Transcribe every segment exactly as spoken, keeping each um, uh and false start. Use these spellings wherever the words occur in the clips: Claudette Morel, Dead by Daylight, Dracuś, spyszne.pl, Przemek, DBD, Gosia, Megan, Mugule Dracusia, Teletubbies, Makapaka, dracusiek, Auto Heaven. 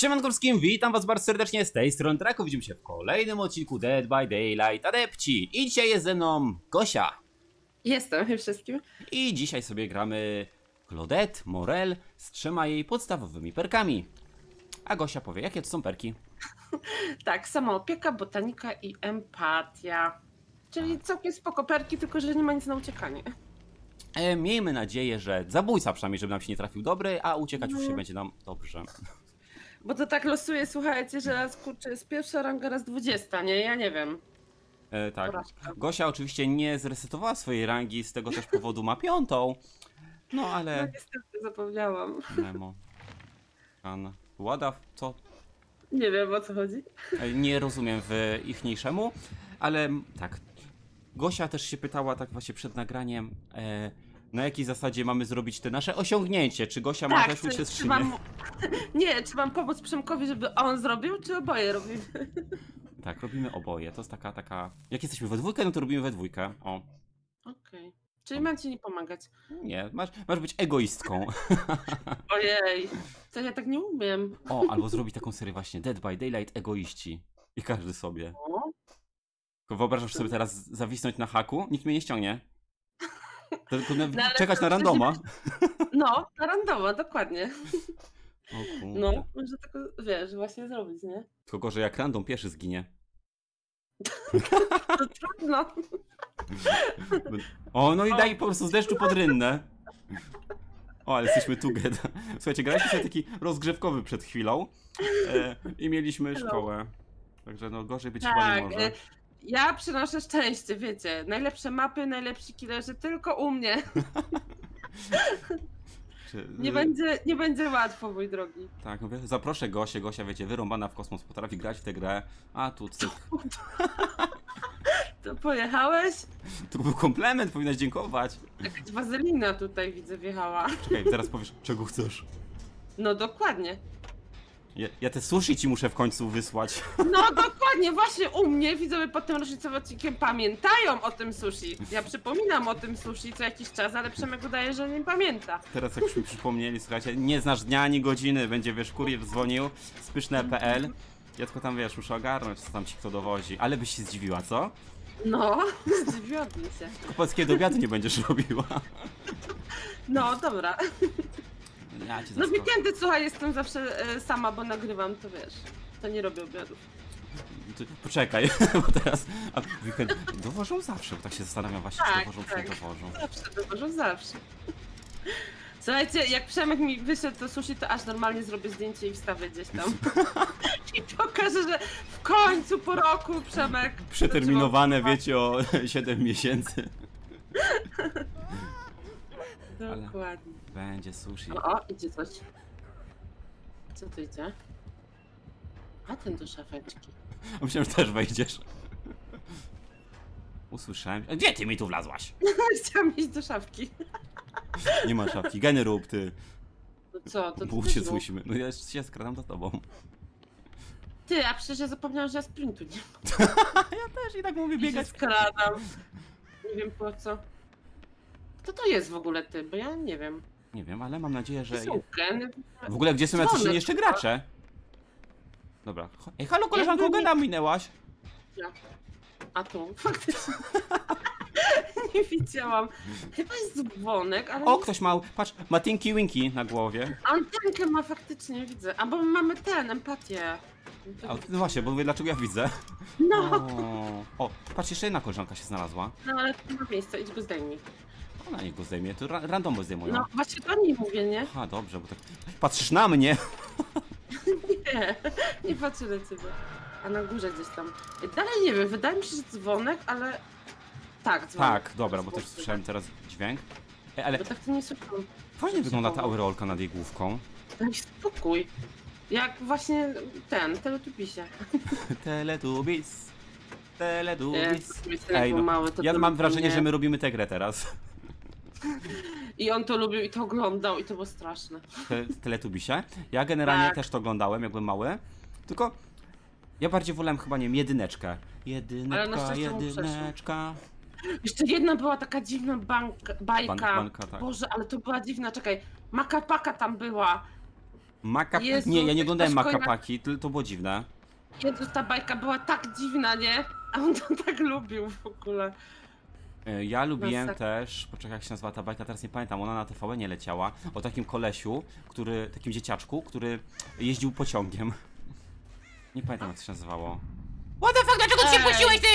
Siemanko wszystkim, witam was bardzo serdecznie, z tej strony Draku, widzimy się w kolejnym odcinku Dead by Daylight adepci. I dzisiaj jest ze mną Gosia. Jestem już wszystkim. I dzisiaj sobie gramy Claudette Morel z trzema jej podstawowymi perkami. A Gosia powie, jakie to są perki? Tak, samoopieka, botanika i empatia. Czyli tak, całkiem spoko perki, tylko że nie ma nic na uciekanie. E, miejmy nadzieję, że zabójca przynajmniej, żeby nam się nie trafił dobry, a uciekać mm. już się będzie nam dobrze. Bo to tak losuje, słuchajcie, że raz kurczę jest pierwsza ranga, raz dwudziesta, nie? Ja nie wiem. E, tak. Porażka. Gosia oczywiście nie zresetowała swojej rangi, z tego też powodu ma piątą. No ale... No niestety zapomniałam. Nemo. An. Łada, co? Nie wiem, o co chodzi. E, nie rozumiem w ichniejszemu, ale tak. Gosia też się pytała tak właśnie przed nagraniem, e, na jakiej zasadzie mamy zrobić te nasze osiągnięcie? Czy Gosia tak, ma też uciec, czy mam... Nie, czy mam pomóc Przemkowi, żeby on zrobił, czy oboje robimy? Tak, robimy oboje. To jest taka, taka... Jak jesteśmy we dwójkę, no to robimy we dwójkę. Okej. Okay. Czyli mam ci nie pomagać. Nie, masz, masz być egoistką. Ojej, to ja tak nie umiem. O, albo zrobić taką serię właśnie, Dead by Daylight egoiści. I każdy sobie. O? Wyobrażasz sobie teraz zawisnąć na haku? Nikt mnie nie ściągnie. Tylko no, czekać na randoma. No, na randoma, dokładnie. O kurde. No, może tylko, wiesz, właśnie zrobić, nie? Tylko gorzej, jak random pierwszy zginie. To trudno. O, no i daj po prostu z deszczu pod rynnę. O, ale jesteśmy together. Słuchajcie, graliśmy sobie taki rozgrzewkowy przed chwilą e, i mieliśmy szkołę. Także no, gorzej być tak, chyba nie może. Ja przynoszę szczęście, wiecie. Najlepsze mapy, najlepsi killerzy tylko u mnie. nie, będzie, nie będzie łatwo, mój drogi. Tak, mówię, zaproszę Gosię. Gosia, wiecie, wyrąbana w kosmos, potrafi grać w tę grę. A tu cyk. To pojechałeś? To był komplement, powinnaś dziękować. Jakaś wazelina tutaj widzę wjechała. Czekaj, teraz powiesz, czego chcesz. No dokładnie. Ja, ja te sushi ci muszę w końcu wysłać. No dokładnie, właśnie u mnie widzowie pod tym rocznicowym odcinkiem pamiętają o tym sushi. Ja przypominam o tym sushi co jakiś czas, ale Przemek udaje, że nie pamięta. Teraz jak mi przypomnieli, słuchajcie, nie znasz dnia ani godziny, będzie wiesz, kurier dzwonił, spyszne kropka p l. Ja tylko tam wiesz, muszę ogarnąć, co tam ci kto dowozi. Ale byś się zdziwiła, co? No, zdziwiłabym się. Tylko polskiego obiadu nie będziesz robiła. No, dobra. Ja no w weekendy, słuchaj, jestem zawsze y, sama, bo nagrywam, to wiesz, to nie robię obiadów. To, poczekaj, bo teraz... A weekend, dowożą zawsze, bo tak się zastanawiam właśnie, tak, czy dowożą, tak. czy dowożą. Zawsze, dowożą zawsze. Słuchajcie, jak Przemek mi wyszedł do sushi, to aż normalnie zrobię zdjęcie i wstawię gdzieś tam. I pokażę, że w końcu po roku Przemek... Przeterminowane, wiecie, o siedem miesięcy. Dokładnie. Ale będzie sushi. O, o, idzie coś. Co tu idzie? A ten do szafeczki. Myślałem, że też wejdziesz. Usłyszałem. Gdzie ty mi tu wlazłaś? Chciałam iść do szafki. Nie ma szafki. Geny rób ty. No co? To bo się słyszymy. No ja się skradam za tobą. Ty, a przecież ja zapomniałam, że ja sprintu nie mam. Ja też i tak mówię biegać. I się skradam. Nie wiem po co. Kto to jest w ogóle ty? Bo ja nie wiem. Nie wiem, ale mam nadzieję, że... W ogóle gdzie są jacyś jeszcze gracze? Dobra. Ej, halo koleżanko, ja Gena nie... minęłaś. Ja. A tu? Faktycznie. Nie widziałam. Chyba jest dzwonek, ale... O, nie... ktoś ma... Patrz, ma Tinky Winky na głowie. Antenkę ma faktycznie, widzę. A bo my mamy ten, empatię. A, no właśnie, bo mówię, dlaczego ja widzę. No. O, o patrz, jeszcze jedna koleżanka się znalazła. No, ale to ma miejsce, idź go zdejmij. Ona niech go zdejmie, to ra randomo zdejmują. No właśnie to nie mówię, nie? Aha, dobrze, bo tak... Patrzysz na mnie! Nie, nie patrzę na ciebie. A na górze gdzieś tam. Dalej nie wiem, wydaje mi się, że dzwonek, ale... Tak, dzwonek. Tak, dobra, bo też słyszałem teraz dźwięk. E, ale... Bo tak to nie słyszałem. Fajnie wygląda ta aureolka nad jej główką. Daj spokój. Jak właśnie ten, Teletubbies. Teletubbies. Teletubbies. Ej, no, ja mam wrażenie, że my robimy tę grę teraz. I on to lubił i to oglądał i to było straszne. Te, Teletubisie? Ja generalnie tak. też to oglądałem, jakby mały. Tylko ja bardziej wolałem chyba, nie wiem, jedyneczkę. Jedyneczka, jedyneczka. Jeszcze jedna była taka dziwna bank, bajka. Ban, banka, tak. Boże, ale to była dziwna, czekaj. Makapaka tam była. Makap... Jezu, nie, ja nie oglądałem Makapaki, to, to było dziwne. Jezu, ta bajka była tak dziwna, nie? A on to tak lubił w ogóle. Ja lubiłem Masakra. też, poczekaj jak się nazywa ta bajka, teraz nie pamiętam, ona na T V N nie leciała, o takim kolesiu, który, takim dzieciaczku, który jeździł pociągiem. Nie pamiętam jak to się nazywało. What the fuck, dlaczego ty się puściłeś, ty?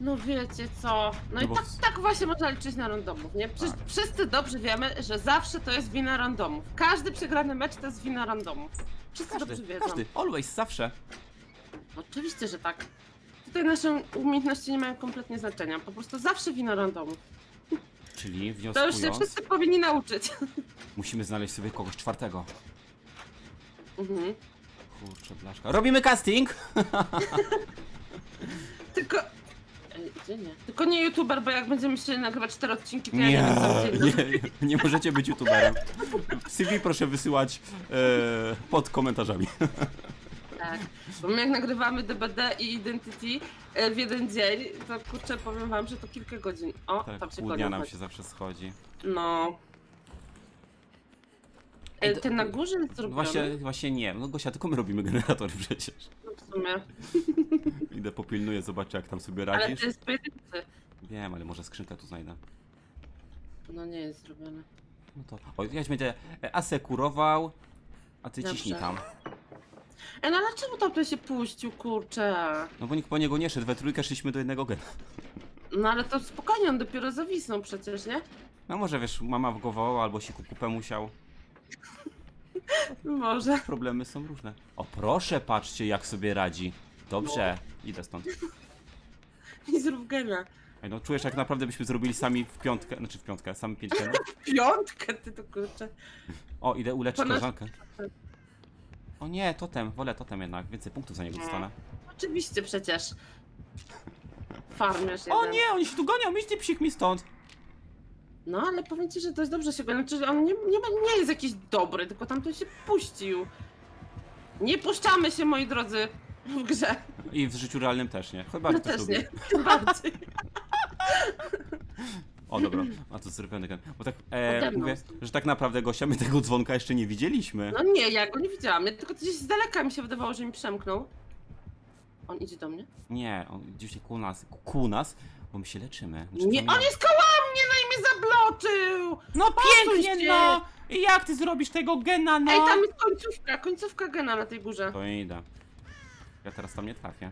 No wiecie co, no, no i bo... tak, tak właśnie można liczyć na randomów, nie? Przecież tak. Wszyscy dobrze wiemy, że zawsze to jest wina randomów. Każdy przegrany mecz to jest wina randomów. Wszyscy każdy, dobrze wiedzą. Każdy, always, zawsze. Oczywiście, że tak. Tutaj nasze umiejętności nie mają kompletnie znaczenia, po prostu zawsze wina randomu. Czyli wnioskując... To już się wszyscy powinni nauczyć. Musimy znaleźć sobie kogoś czwartego. Mhm. Kurczę, blaszka. Robimy casting! Tylko... Ej, nie. Tylko nie youtuber, bo jak będziemy się nagrywać cztery odcinki, to nie, ja nie wiem, nie, nie, nie możecie być youtuberem. C V proszę wysyłać e, pod komentarzami. Tak, bo my jak nagrywamy D B D i Identity w jeden dzień, to kurczę powiem wam, że to kilka godzin. O, tak, tam się koniec. nam chodzi. się zawsze schodzi. No. E, ten na górze jest zrobiony? Właśnie, właśnie nie, no Gosia, tylko my robimy generatory przecież. No w sumie. Idę popilnuję, zobaczę jak tam sobie radzisz. Ale to jest pojedynczy. Wiem, ale może skrzynkę tu znajdę. No nie jest zrobione. No to, o, ja będę asekurował, a ty Dobrze. ciśnij tam. E, no ale czemu tamten się puścił, kurczę? No bo nikt po niego nie szedł, we trójkę szliśmy do jednego gena. No ale to spokojnie, on dopiero zawisnął przecież, nie? No może wiesz, mama wgowała albo siku kupę musiał. Może. Problemy są różne. O proszę, patrzcie jak sobie radzi. Dobrze, no. Idę stąd. I zrób gena. Ej, no czujesz jak naprawdę byśmy zrobili sami w piątkę, znaczy w piątkę, sami pięć genów. W piątkę, ty to kurczę. O, idę uleczyć koleżankę. O nie, totem, wolę totem jednak, więcej punktów za niego dostanę. Oczywiście przecież. Farmiarz jeden. O nie, oni się tu gonią, idźcie psik mi stąd. No ale powiem ci, że dość dobrze się gonią, czyli on nie, nie, nie jest jakiś dobry, tylko tamten się puścił. Nie puszczamy się, moi drodzy, w grze. I w życiu realnym też nie, chyba no też lubi. nie, bardziej. O dobra, a to zrobiony gen. Bo tak, e, mówię, że tak naprawdę Gosia, my tego dzwonka jeszcze nie widzieliśmy. No nie, ja go nie widziałam, ja tylko gdzieś z daleka mi się wydawało, że mi przemknął. On idzie do mnie? Nie, on idzie się ku nas, ku nas, bo my się leczymy. Znaczy, nie, on jest koło mnie, no i mnie zabloczył! No pięknie, no! I jak ty zrobisz tego gena, no? Ej, tam jest końcówka, końcówka gena na tej górze. To nie idę. Ja teraz tam nie trafię.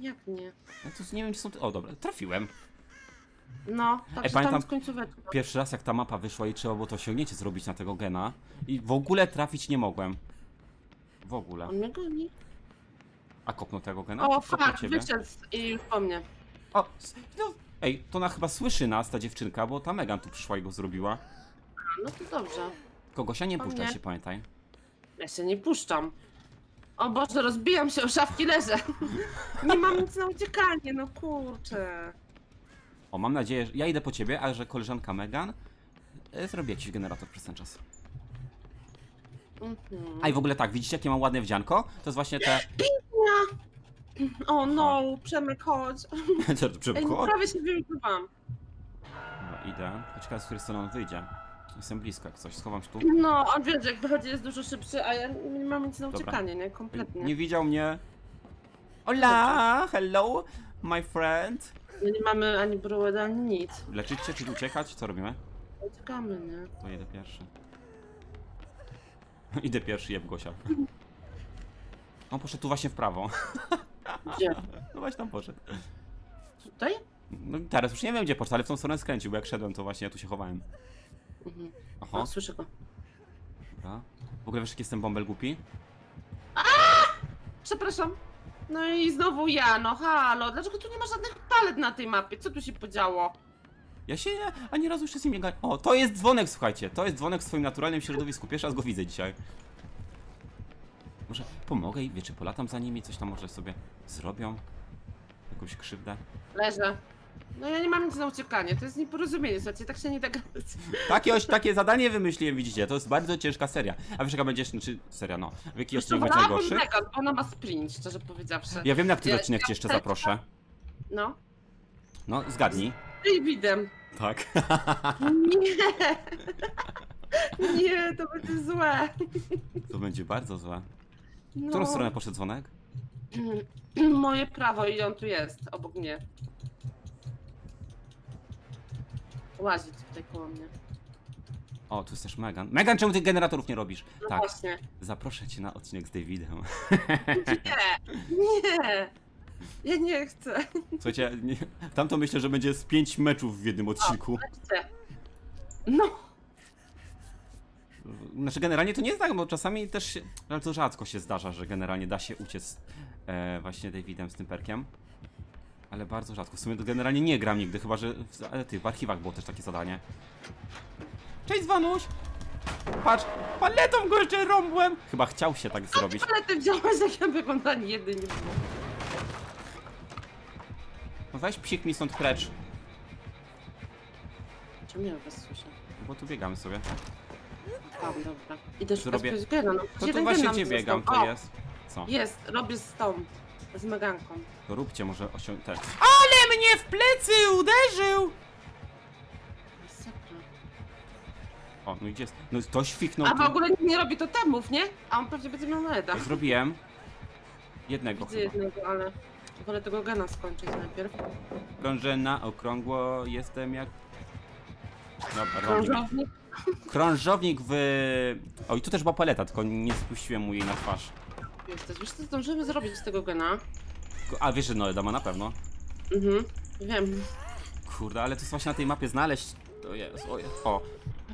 Jak nie? Ja tu nie wiem, czy są... O dobra, trafiłem. No, tak tam końcóweczka. Pierwszy raz jak ta mapa wyszła i trzeba było to osiągnięcie zrobić na tego gena i w ogóle trafić nie mogłem. W ogóle. On mnie goni. A kopnął tego gena? O fuck, wyszedł i po mnie. O, no, ej, to ona chyba słyszy nas, ta dziewczynka, bo ta Megan tu przyszła i go zrobiła. A, no to dobrze. Kogosia nie puszcza się, pamiętaj. Ja się nie puszczam. O Boże, rozbijam się, o szafki leżę. Nie mam nic na uciekanie, no kurczę. O, mam nadzieję, że ja idę po ciebie, a że koleżanka Megan y, zrobi jakiś generator przez ten czas. Mm-hmm. A i w ogóle tak, widzicie jakie mam ładne wdzianko? To jest właśnie te... Piękna! O no, Przemek, chodź. Przemek, chodź. Ej, prawie się wyłączyłam. No, idę. Ciekawe, z której strony on wyjdzie. Jestem blisko jak coś, schowam się tu. No, on wie, że jak wychodzi jest dużo szybszy, a ja nie mam nic na uciekanie, nie? Kompletnie. Nie widział mnie. Hola, hello, my friend. My nie mamy ani brołed, ani nic. Leczyć się, czy uciekać? Co robimy? Uciekamy, nie? To idę pierwszy. Idę pierwszy, jeb Gosia. On poszedł tu właśnie w prawo. Gdzie? No właśnie tam poszedł. Tutaj? No teraz już nie wiem gdzie poszedł, ale w tą stronę skręcił, bo jak szedłem to właśnie ja tu się chowałem. Mhm. Aha. O, słyszę go. Dobra. W ogóle wiesz jak jestem bąbel głupi? Aaaa! Przepraszam. No i znowu ja, no halo, dlaczego tu nie ma żadnych palet na tej mapie? Co tu się podziało? Ja się ani razu jeszcze z nim nie gadam. O, to jest dzwonek, słuchajcie, to jest dzwonek w swoim naturalnym środowisku. Pierwszy raz go widzę dzisiaj. Może pomogę i wiecie, polatam za nimi, coś tam może sobie zrobią. Jakąś krzywdę. Leżę. No ja nie mam nic na uciekanie, to jest nieporozumienie, słuchajcie, tak się nie da gadać. Takie, oś, takie zadanie wymyśliłem, widzicie, to jest bardzo ciężka seria. A wiesz jaka będzie, znaczy seria, no, w jaki odcinek będzie najgorszy? Megan, ona ma sprint, szczerze powiedziawszy. Ja wiem na który ja, odcinek ja cię jeszcze ta... zaproszę. No. No, zgadnij. Z Davidem. Tak. Nie. Nie, Nie, to będzie złe. To będzie bardzo złe. W którą no. stronę poszedł dzwonek? Moje prawo i on tu jest, obok mnie. Łazi tutaj koło mnie. O, tu jest też Megan. Megan, czemu tych generatorów nie robisz? No tak, właśnie. Zaproszę cię na odcinek z Davidem. Nie, nie. Ja nie chcę. Słuchajcie, nie, tamto myślę, że będzie z pięć meczów w jednym odcinku. O, chcę. No. Znaczy generalnie to nie jest tak, bo czasami też się, bardzo rzadko się zdarza, że generalnie da się uciec e, właśnie Davidem z tym perkiem. Ale bardzo rzadko. W sumie to generalnie nie gram nigdy, chyba że w, ale ty, w archiwach było też takie zadanie. Cześć Zwanuś! Patrz, paletą go jeszcze rąbłem! Chyba chciał się tak zrobić. Ale ty wziąłeś, jak ja wyglądanie jedynie było. No weź psik mi stąd precz. Czemu ja was słyszę? Bo tu biegamy sobie. Tam, dobra. Idę szukać kogoś gena, no. To tu właśnie gdzie biegam, to jest. Co? Jest, robię z tą, z Meganką. To róbcie może osiągnąć. Ale mnie w plecy uderzył! O, no idzie. No to świknął. A w ogóle nikt nie robi totemów, nie? A on pewnie będzie miał na leda. Zrobiłem. Jednego chyba. Jednego, ale wolę tego gena skończyć najpierw. Krążę na okrągło, jestem jak... Dobra, krążownik. Krążownik w... O, i tu też była paleta, tylko nie spuściłem mu jej na twarz. Jesteś, wiesz co zdążymy zrobić z tego gena? A wiesz, że Noeda ma na pewno. Mhm, wiem. Kurde, ale to jest właśnie na tej mapie znaleźć. To jest, o jest, o.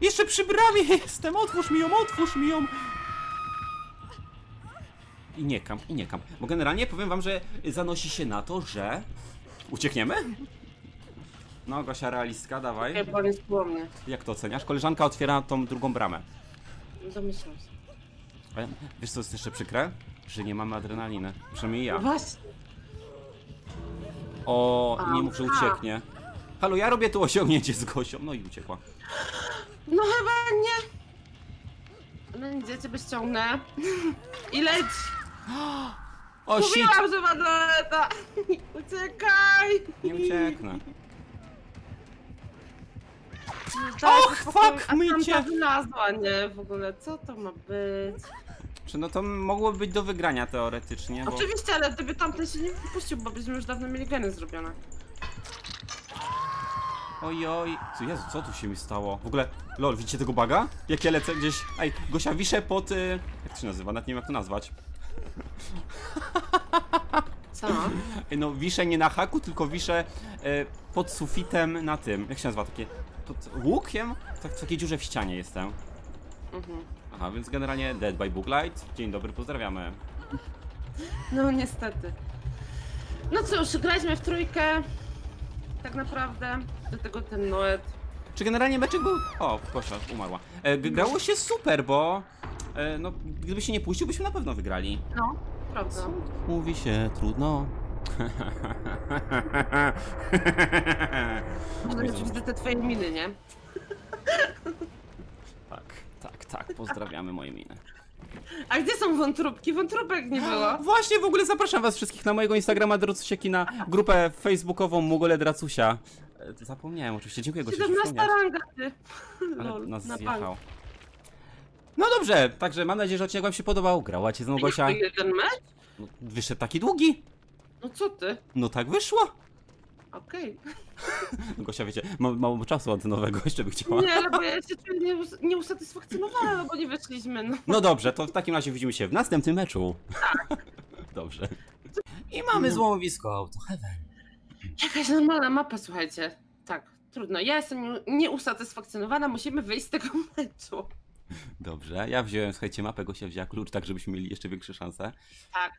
Jeszcze przy bramie jestem, otwórz mi ją, otwórz mi ją. I nie kam, i nie kam. Bo generalnie powiem wam, że zanosi się na to, że... Uciekniemy? No, Gosia realistka, dawaj. Okay, bo jest koło mnie. Jak to oceniasz? Koleżanka otwiera tą drugą bramę. Domyślam się. Wiesz co jest jeszcze przykre? Że nie mamy adrenaliny. Przynajmniej ja. No właśnie. O, nie mów, że ucieknie. Halo, ja robię tu osiągnięcie z Gosią. No i uciekła. No chyba nie. No nic, ja ciebie ściągnę. I leć. O, mówiłam, że ma doleta. Uciekaj. Nie ucieknę. Och, fuck mi cię! Nazwa, nie, w ogóle, co to ma być? Czy no to mogło być do wygrania teoretycznie, bo... Oczywiście, ale gdyby tamten się nie wypuścił, bo byśmy już dawno mieli geny zrobione. Oj, oj. Co, Jezu, co tu się mi stało? W ogóle, lol, widzicie tego baga? Jak ja lecę gdzieś... Ej, Gosia, wiszę pod... Y... Jak to się nazywa? Nawet nie wiem, jak to nazwać. Co? Ej, no, wiszę nie na haku, tylko wiszę y, pod sufitem na tym. Jak się nazywa takie... Pod łukiem? Tak, w takiej dziurze w ścianie jestem. Mhm. Aha, więc generalnie Dead by Daylight. Dzień dobry, pozdrawiamy. No, niestety. No cóż, graliśmy w trójkę. Tak naprawdę, do tego ten Noed. Czy generalnie beczek był... O, Gosia umarła. E, grało się super, bo... E, no, gdyby się nie puścił, byśmy na pewno wygrali. No, prawda. Mówi się trudno. Widzę te twoje miny, nie? Tak, tak, tak, pozdrawiamy moje miny. A gdzie są wątróbki? Wątróbek nie było. Właśnie, w ogóle zapraszam was wszystkich na mojego Instagrama Dracusiaki, na grupę facebookową Mugule Dracusia. Zapomniałem oczywiście, dziękuję Gosia. siedemnasta ranga, ty. Ale nas na zjechał. Bank. No dobrze, także mam nadzieję, że odcinek wam się podobał. Grała cię z mną Gosia. Ten mecz? No, wyszedł taki długi. No co ty? No tak wyszło. Okej. Okay. Gosia, wiecie, ma mało czasu antenowego, jeszcze by chciała. Nie, ale bo ja się nie, us nie usatysfakcjonowała, bo nie wyszliśmy. No. No dobrze, to w takim razie widzimy się w następnym meczu. Tak. Dobrze. I mamy no. złomowisko Auto Heaven. Jakaś normalna mapa, słuchajcie. Tak, trudno. Ja jestem nieusatysfakcjonowana, musimy wyjść z tego meczu. Dobrze, ja wziąłem, słuchajcie, mapę, Gosia wzięła klucz, tak żebyśmy mieli jeszcze większe szanse. Tak.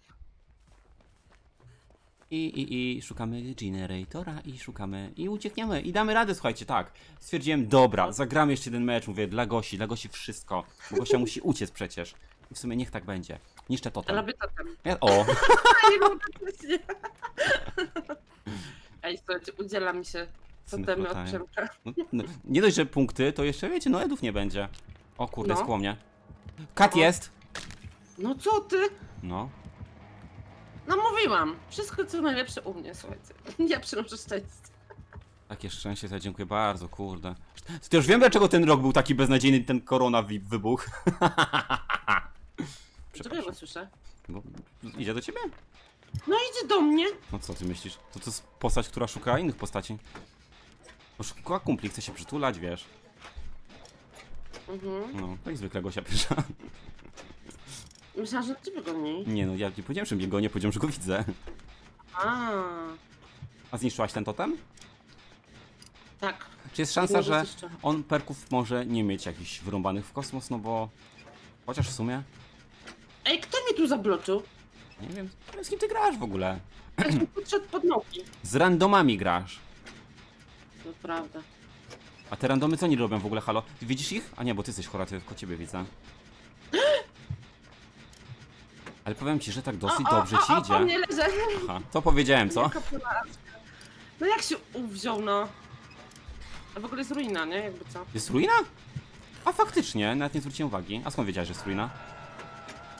I, i, i szukamy generatora i szukamy i uciekniemy i damy radę, słuchajcie, tak. Stwierdziłem, dobra, zagramy jeszcze jeden mecz, mówię, dla Gosi, dla Gosi wszystko, bo Gosia musi uciec przecież. I w sumie niech tak będzie. Niszczę totem. Robię totem. Ja, o! Ej, słuchajcie, udziela mi się totemy od Przemka. No, no, nie dość, że punkty, to jeszcze, wiecie, no edów nie będzie. O kurde, no. Skłomnie. Kat no. jest! No co ty? No. No mówiłam, wszystko co najlepsze u mnie, słuchajcie, ja przynoszę szczęście. Takie szczęście, to dziękuję bardzo, kurde. To już wiem, dlaczego ten rok był taki beznadziejny, ten korona wybuch. Czego ja słyszę? Bo idzie do ciebie? No idzie do mnie. No co ty myślisz? To to jest postać, która szuka innych postaci. Szuka kumpli, chce się przytulać, wiesz. Mhm. No, tak zwykle Gosia pierwsza. Myślałam, że ciebie goni. Nie no, ja nie powiedziałem, że mnie gonię, powiedziałem, że go widzę. A. A zniszczyłaś ten totem? Tak. Czy jest szansa, że on perków może nie mieć jakichś wyrąbanych w kosmos, no bo... Chociaż w sumie... Ej, kto mnie tu zabloczył? Nie wiem, z kim ty grasz w ogóle? Ja się podszedł pod nogi. Z randomami grasz. To prawda. A te randomy co nie robią w ogóle, halo? Ty widzisz ich? A nie, bo ty jesteś chora, tylko ciebie widzę. Ale powiem ci, że tak dosyć o, o, dobrze ci o, o, idzie. O, nie leżę. Aha, to powiedziałem, co? No jak się uwziął, no? A w ogóle jest ruina, nie? Jakby co? Jest ruina? A faktycznie, nawet nie zwróciłem uwagi. A skąd wiedziałeś, że jest ruina?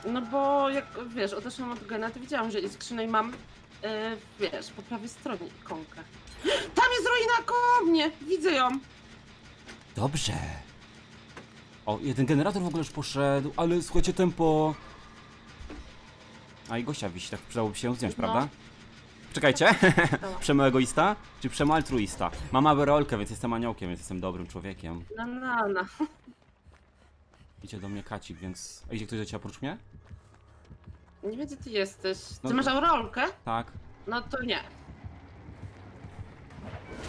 No bo jak wiesz, odeszłam od Gena, to widziałam, że jest skrzyna i mam, yy, wiesz, po prawej stronie ikonkę. Tam jest ruina koło mnie! Widzę ją! Dobrze. O, jeden generator w ogóle już poszedł, ale słuchajcie, tempo. A i Gosia wisi, tak przydałoby się ją zdjąć, no. Prawda? Czekajcie, Przemo egoista czy Przemo altruista? Mam małą rolkę, więc jestem aniołkiem, więc jestem dobrym człowiekiem. No, no, no. Idzie do mnie kacik, więc... A idzie ktoś do ciebie oprócz mnie? Nie wiem, gdzie ty jesteś. Ty no, masz rolkę? Tak. No to nie.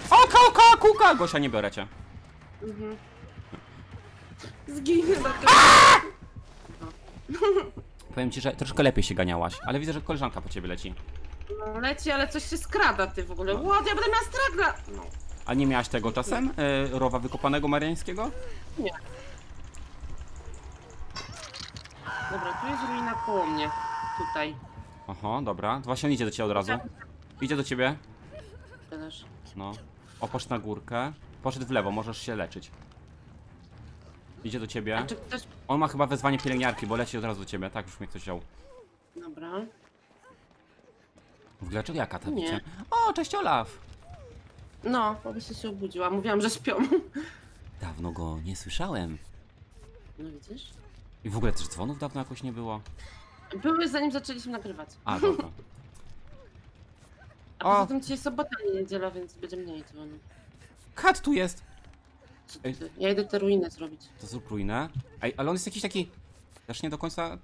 Oka, oka, kuka! Gosia, nie biorę cię. Mhm. Zginę do tego. Powiem ci, że troszkę lepiej się ganiałaś, ale widzę, że koleżanka po ciebie leci. No leci, ale coś się skrada ty w ogóle. No. What, ja będę miała stragla! No. A nie miałaś tego czasem? Yy, rowa wykopanego mariańskiego? Nie. Dobra, tu jest ruina koło mnie. Tutaj. Oho, dobra. Właśnie on idzie do ciebie od razu. Idzie do ciebie. Też. No. O, poszedł na górkę. Poszedł w lewo, możesz się leczyć. Idzie do ciebie. Ktoś... On ma chyba wezwanie pielęgniarki, bo leci od razu do ciebie. Tak, już mnie ktoś wziął. Dobra. W ogóle czego ja kata widzę? O, cześć Olaf! No, oczywiście się obudziła. Mówiłam, że śpią. Dawno go nie słyszałem. No widzisz? I w ogóle też dzwonów dawno jakoś nie było. Były, zanim zaczęliśmy nagrywać. A, dobra. A poza tym dzisiaj sobota, nie niedziela, więc będzie mniej dzwonów. Kat tu jest! Co ty? Ja idę tę ruinę zrobić. To zrób ruinę? Ej, ale on jest jakiś taki... Też nie do końca...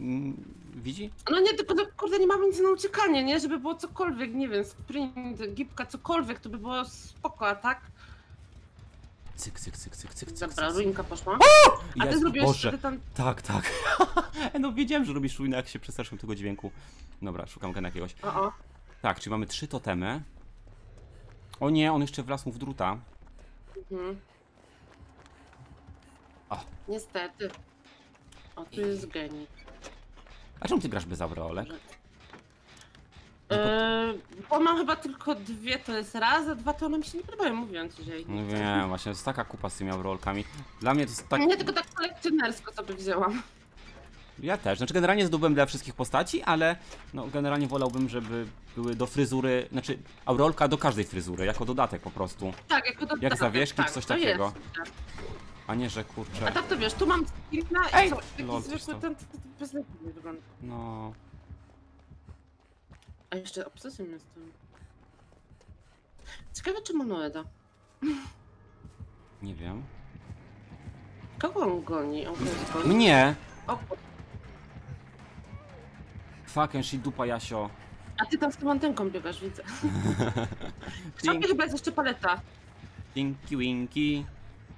Mm, widzi? No nie, tylko kurde, nie mamy nic na uciekanie, nie? Żeby było cokolwiek, nie wiem, sprint, gipka, cokolwiek, to by było spoko, a tak? Cyk, cyk, cyk, cyk, cyk, cyk. Dobra, ruinka poszła. O! A ty zrobiłeś tam... Tak, tak. No wiedziałem, że robisz ruinę, jak się przestraszyłem tego dźwięku. Dobra, szukam gena jakiegoś. O, o. Tak, czyli mamy trzy totemy. O nie, on jeszcze wlazł mu w druta. Mhm. O. Niestety. O, tu jest geni. A czemu ty grasz bez aureolek? Eee, bo mam chyba tylko dwie, to jest raz, a dwa to one mi się nie podobają, mówiłem ci, że... No wiem, właśnie, to jest taka kupa z tymi aureolkami. Dla mnie to jest tak... Nie, tylko tak kolekcjonersko sobie wzięłam. Ja też, znaczy generalnie zdobywam dla wszystkich postaci, ale no generalnie wolałbym, żeby były do fryzury, znaczy aureolka do każdej fryzury, jako dodatek po prostu. Tak, jako dodatek, jak zawieszki, tak, coś takiego. Jest, tak. A nie, że kurczę... A tak to wiesz, tu mam screena i co, taki lol, zwykły ten... No... A jeszcze obsesją jestem. Ciekawe, czy Monoeda. Nie wiem. Kogo on goni? On goni? Mnie! O. Fucking shit, dupa Jasio. A ty tam z tą antenką biegasz, widzę. Chciałbym chyba jest jeszcze paleta. Dinki winki.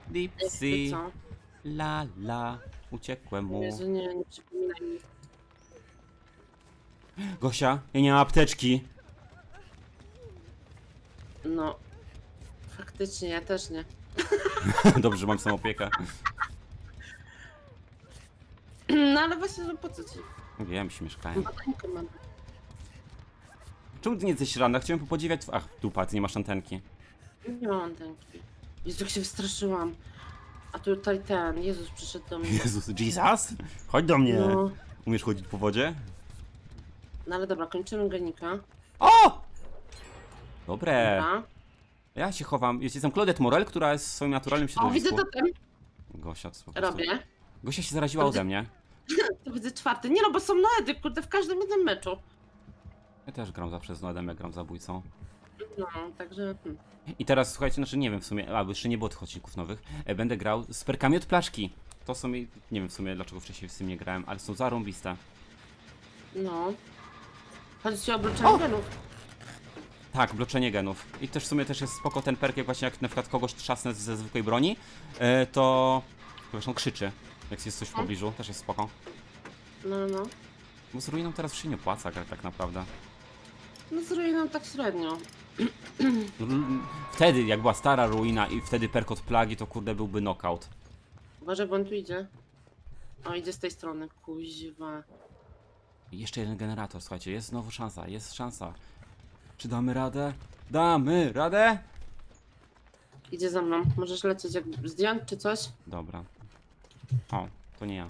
Dipsy. La la. Uciekłem mu. Jezu, nie, nie przypominaj mi. Gosia, ja nie mam apteczki. No, faktycznie, ja też nie. Dobrze, że mam samoopiekę. No ale właśnie, że po co ci? Wiem, się mieszkałem. Czemu ty nie jesteś rana? Chciałem popodziwiać... Ach, dupa, ty nie masz antenki. Nie mam antenki. Jezu, jak się wystraszyłam. A tutaj ten, Jezus przyszedł do mnie. Jezus, Jesus? Chodź do mnie. No. Umiesz chodzić po wodzie? No ale dobra, kończymy genika. O! Dobre. Dobra. Ja się chowam. Jestem Claudette Morel, która jest w swoim naturalnym środowisku. O, widzę to ten. Gosia, to robię. Gosia się zaraziła ode mnie. To widzę czwarty. Nie no, bo są noedy, kurde, w każdym jednym meczu. Ja też gram zawsze z noedem, jak gram zabójcą. No, także... I teraz, słuchajcie, znaczy nie wiem w sumie, albo jeszcze nie było tych odcinków nowych, będę grał z perkami od Plaszki. To są, nie wiem w sumie dlaczego wcześniej z tym nie grałem, ale są zarąbiste. No. Chodzi ci o bloczenie genów. Tak, bloczenie genów. I też w sumie też jest spoko ten perk, jak właśnie jak na przykład kogoś trzasnę ze zwykłej broni, to... Zresztą krzyczy, jak jest coś w pobliżu, też jest spoko. No, no. Bo z ruiną teraz się nie opłaca grać tak naprawdę. No z ruiną tak średnio. Wtedy, jak była stara ruina i wtedy perk od plagi, to kurde byłby knockout. Uważaj, bo on tu idzie. O, idzie z tej strony, kuźwa. Jeszcze jeden generator, słuchajcie, jest znowu szansa, jest szansa. Czy damy radę? Damy radę? Idzie za mną, możesz lecieć jak zdjąć czy coś? Dobra. O, to nie ja.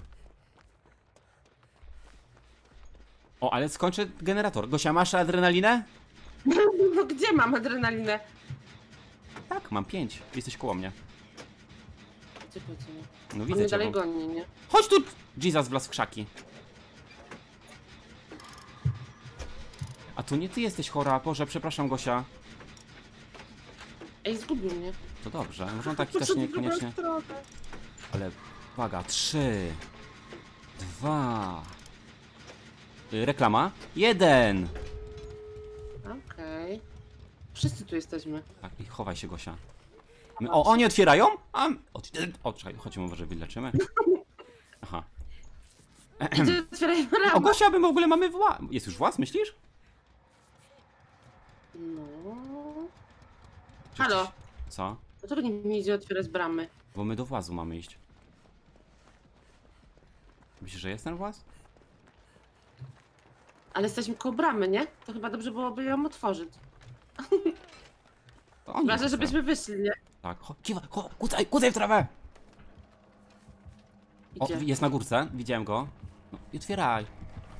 O, ale skończę generator. Gosia, masz adrenalinę? No gdzie mam adrenalinę? Tak, mam pięć. Jesteś koło mnie. Gdzie chodzi? No widzę cię. On dalej goni, nie? Chodź tu! Jesus wlazł w krzaki. A to nie ty jesteś chora, Boże, przepraszam Gosia. Ej, zgubił mnie. To dobrze, może on taki też niekoniecznie... Ale, uwaga, trzy... Dwa... Reklama. Jeden! Okej. Okay. Wszyscy tu jesteśmy. Tak, i chowaj się, Gosia. My, o, oni otwierają? A, o, o, czekaj, chodźmy, może wyleczymy. Aha. Idzie, otwierają ramę. O, Gosia, my w ogóle mamy włas. Jest już włas, myślisz? No... Halo. Coś... Co? Dlaczego nie idzie otwierać bramy? Bo my do włazu mamy iść. Myślisz, że jest ten właz? Ale jesteśmy koło bramy, nie? To chyba dobrze byłoby ją otworzyć. Ważne, żebyśmy wyszli, nie? Tak, chodź, kucaj, kucaj w trawę! O, jest na górce, widziałem go. No, i otwieraj.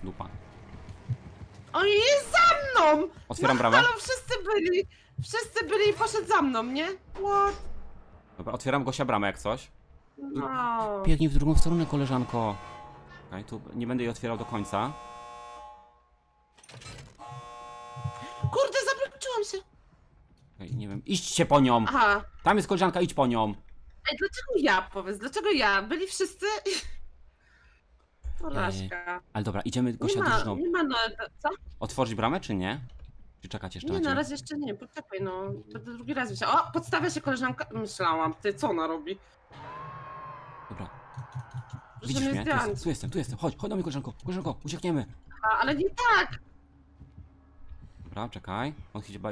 Dupa. On jest za mną! Otwieram bramę. No, halo, wszyscy byli, wszyscy byli i poszedł za mną, nie? What? Dobra, otwieram Gosia bramę jak coś. No. Biegnij w drugą stronę, koleżanko. Okej, tu nie będę jej otwierał do końca. Kurde, zabloczyłam się! Ej, nie wiem, idźcie po nią! Aha. Tam jest koleżanka, idź po nią! Ej, dlaczego ja, powiedz, dlaczego ja? Byli wszyscy... Porażka. Ej, ale dobra, idziemy, Gosia, nie ma, drużną. Nie ma, no, co? Otworzyć bramę, czy nie? Czy czekać jeszcze? Nie, na razie jeszcze nie, poczekaj, no. Będę drugi raz myślał. O, podstawia się koleżanka... Myślałam, ty, co ona robi? Dobra. Proszę widzisz mnie? Tu, jest, tu jestem, tu jestem, chodź, chodź do mnie, koleżanko, koleżanko, uciekniemy! A, ale nie tak! Dobra, czekaj. On chyba...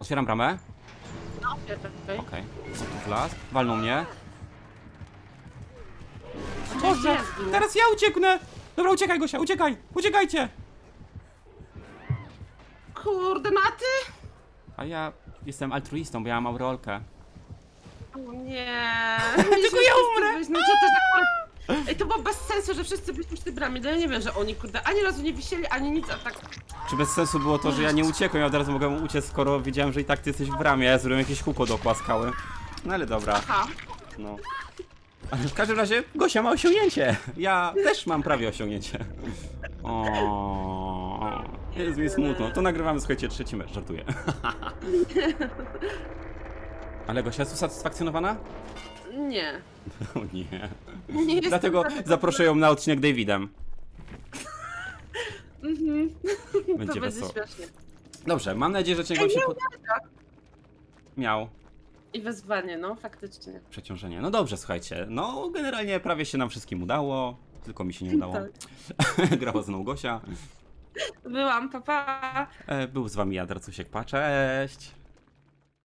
Otwieram bramę. No, otwieram, okej. Okej. Co tu wlazł? Walnął mnie. Boże! Teraz ja ucieknę! Dobra, uciekaj, Gosia, uciekaj! Uciekajcie! Kurde, na ty? A ja jestem altruistą, bo ja mam aureolkę. O nie! Tylko ja umrę! Ej, to było bez sensu, że wszyscy byliśmy przy tej bramie, ja nie wiem, że oni kurde ani razu nie wisieli, ani nic, a tak... Czy bez sensu było to, że ja nie uciekłem, ja od razu mogłem uciec, skoro wiedziałem, że i tak ty jesteś w bramie, ja zrobiłem jakieś kółko dookoła skały. No ale dobra. Aha. No. Ale w każdym razie Gosia ma osiągnięcie, ja też mam prawie osiągnięcie. O, jest mi smutno, to nagrywamy, słuchajcie, trzeci mecz, żartuję. Ale Gosia jest usatysfakcjonowana? Nie. No nie. nie Dlatego zaproszę ją na odcinek Davidem. Mhm. Będzie to wesoło. Będzie śmiesznie. Dobrze, mam nadzieję, że cię się pod... Miał. I wezwanie, no faktycznie. Przeciążenie. No dobrze, słuchajcie. No generalnie prawie się nam wszystkim udało. Tylko mi się nie udało. Tak. Grała znowu Gosia. Byłam, papa. Pa. Był z wami ja, Dracusiek, pa, cześć.